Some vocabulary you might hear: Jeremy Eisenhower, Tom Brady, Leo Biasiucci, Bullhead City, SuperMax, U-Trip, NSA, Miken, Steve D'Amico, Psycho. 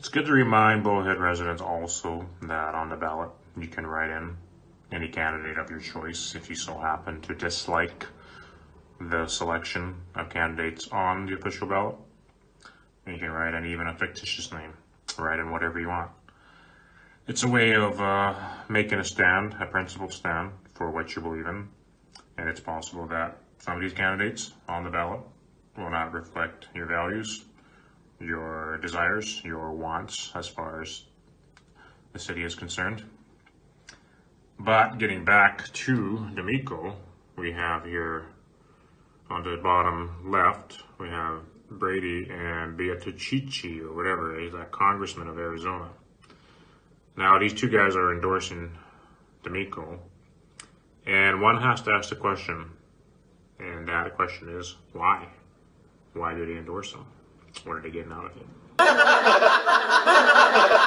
It's good to remind Bullhead residents also that on the ballot you can write in any candidate of your choice if you so happen to dislike the selection of candidates on the official ballot. You can write in even a fictitious name, write in whatever you want. It's a way of making a stand, a principled stand for what you believe in. And it's possible that some of these candidates on the ballot will not reflect your values, your desires, your wants as far as the city is concerned. But getting back to D'Amico, we have here on the bottom left, we have Brady and Biasiucci, or whatever it is, that congressman of Arizona. Now, these two guys are endorsing D'Amico, and one has to ask the question, and that question is, why? Why do they endorse him? What are they getting out of it?